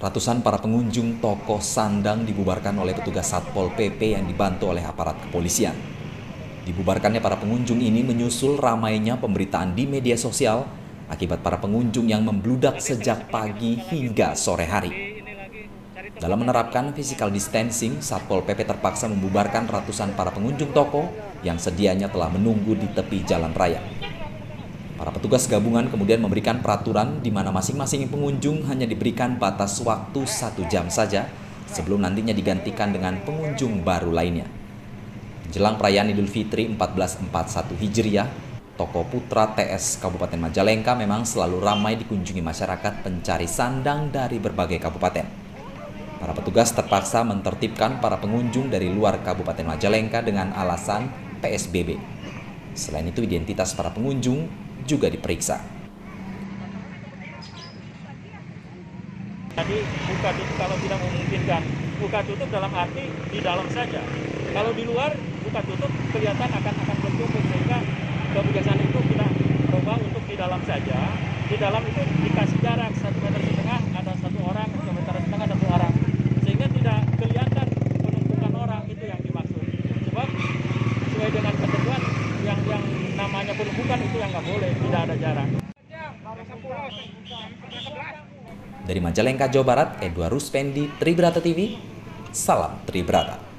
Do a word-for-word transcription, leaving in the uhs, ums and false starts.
Ratusan para pengunjung toko sandang dibubarkan oleh petugas Satpol P P yang dibantu oleh aparat kepolisian. Dibubarkannya para pengunjung ini menyusul ramainya pemberitaan di media sosial akibat para pengunjung yang membludak sejak pagi hingga sore hari. Dalam menerapkan physical distancing, Satpol P P terpaksa membubarkan ratusan para pengunjung toko yang sedianya telah menunggu di tepi jalan raya. Para petugas gabungan kemudian memberikan peraturan di mana masing-masing pengunjung hanya diberikan batas waktu satu jam saja sebelum nantinya digantikan dengan pengunjung baru lainnya. Jelang perayaan Idul Fitri seribu empat ratus empat puluh satu Hijriah, Toko Putra T S Kabupaten Majalengka memang selalu ramai dikunjungi masyarakat pencari sandang dari berbagai kabupaten. Para petugas terpaksa menertibkan para pengunjung dari luar Kabupaten Majalengka dengan alasan P S B B. Selain itu, identitas para pengunjung juga diperiksa. Jadi buka tutup kalau tidak memungkinkan, buka tutup dalam arti di dalam saja. Kalau di luar buka tutup kelihatan akan akan tertutup, sehingga kebiasaan itu kita coba untuk di dalam saja. Di dalam itu dikasih jarak satu meter setengah ada satu orang, satu meter setengah ada satu orang, sehingga tidak kelihatan penumpukan orang, itu yang dimaksud. Sebab sesuai dengan ketentuan yang yang namanya penumpukan itu yang nggak boleh, tidak ada jarak. Dari Majalengka, Jawa Barat, Edwar Ruspendi, Tribrata T V, salam Tribrata.